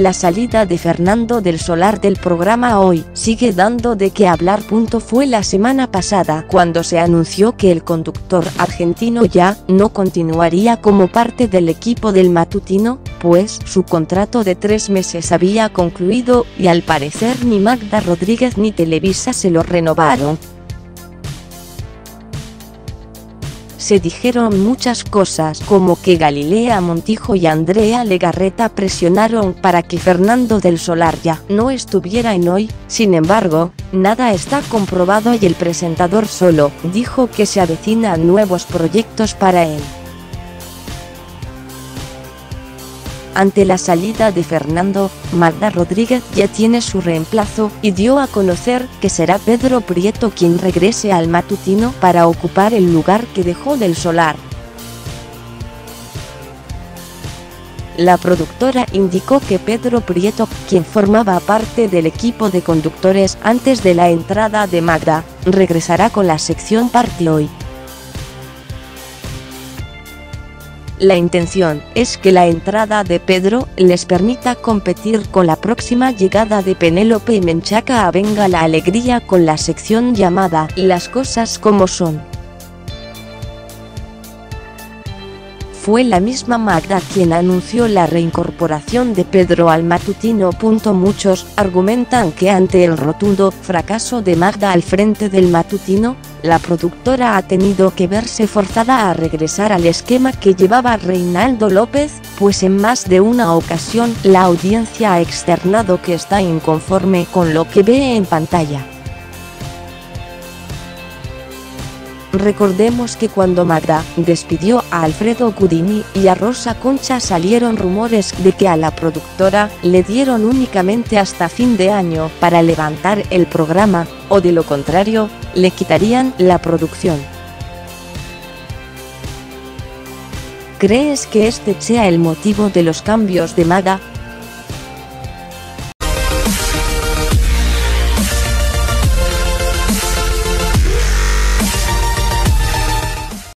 La salida de Fernando del Solar del programa Hoy sigue dando de qué hablar. Fue la semana pasada cuando se anunció que el conductor argentino ya no continuaría como parte del equipo del matutino, pues su contrato de 3 meses había concluido y al parecer ni Magda Rodríguez ni Televisa se lo renovaron. Se dijeron muchas cosas, como que Galilea Montijo y Andrea Legarreta presionaron para que Fernando del Solar ya no estuviera en Hoy. Sin embargo, nada está comprobado y el presentador solo dijo que se avecinan nuevos proyectos para él. Ante la salida de Fernando, Magda Rodríguez ya tiene su reemplazo y dio a conocer que será Pedro Prieto quien regrese al matutino para ocupar el lugar que dejó del Solar. La productora indicó que Pedro Prieto, quien formaba parte del equipo de conductores antes de la entrada de Magda, regresará con la sección Parkloy. La intención es que la entrada de Pedro les permita competir con la próxima llegada de Penélope y Menchaca a Venga la Alegría con la sección llamada Las cosas como son. Fue la misma Magda quien anunció la reincorporación de Pedro al matutino. Muchos argumentan que ante el rotundo fracaso de Magda al frente del matutino, la productora ha tenido que verse forzada a regresar al esquema que llevaba Reinaldo López, pues en más de una ocasión la audiencia ha externado que está inconforme con lo que ve en pantalla. Recordemos que cuando Magda despidió a Alfredo Cudini y a Rosa Concha salieron rumores de que a la productora le dieron únicamente hasta fin de año para levantar el programa, o de lo contrario, le quitarían la producción. ¿Crees que este sea el motivo de los cambios de Magda?